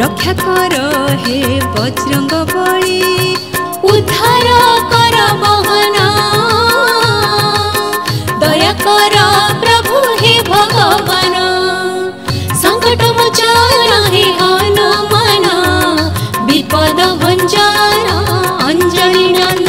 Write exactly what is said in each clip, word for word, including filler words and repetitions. रक्षा कर हे बजरंग बली, उद्धार कर महना, दया कर प्रभु हे भगवान। संकट मोचन हे हनुमान, विपद भंजन अंजनी नंदन।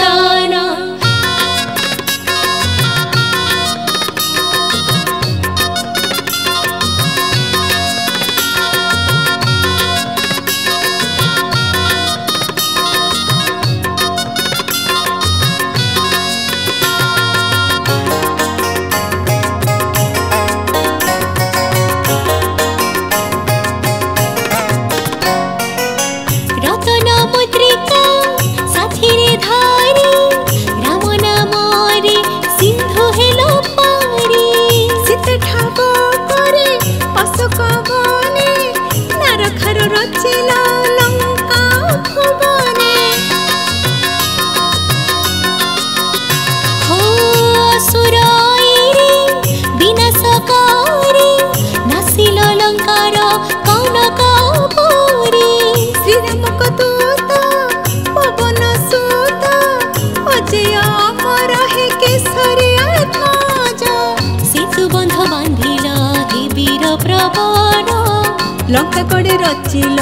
लंका कड़े रचिल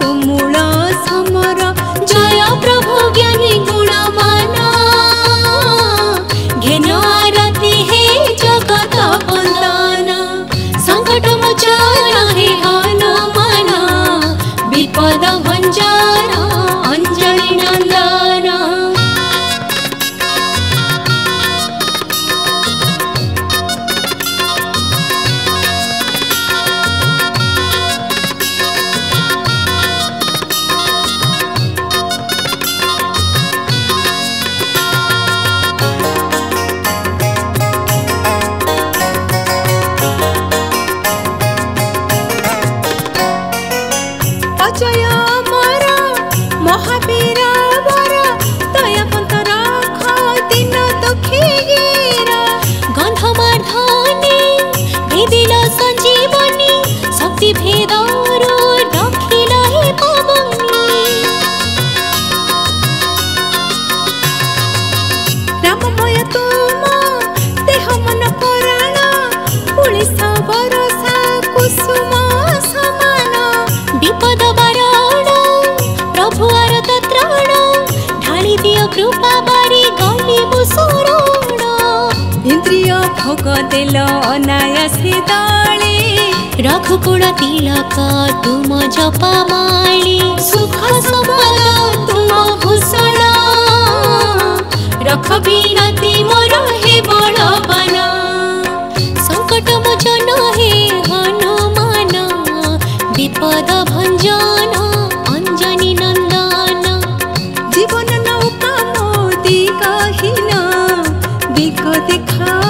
तुमूल समर, जय प्रभु ज्ञानी गुणमान। घेन आरती हे जगत बंदन, संकट मोचन हे हनुमान, विपद भंजन अंजनी नंदन। इंद्रिय भोग दिल अनायासी दाले, रघुकुल तिलक तुम जपा माली, सुख सबल तुम भूषण, रख बिनती मोर हे बलवान। संकट मोचन हे हनुमान, विपद भंजन अंजनी नंदन। जीवन नौका मोदी काहिना दिग देखा